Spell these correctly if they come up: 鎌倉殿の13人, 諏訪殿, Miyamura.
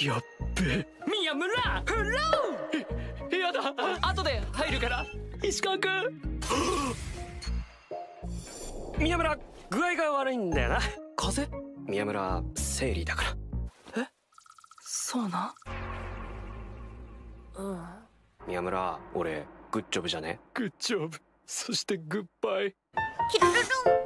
やっべ。宮村フロー。やだ、後で入るから。石川君宮村具合が悪いんだよな。風邪？宮村生理だから。え、そうな。うん。宮村、俺グッジョブじゃね。グッジョブ、そしてグッバイ。キラルルン。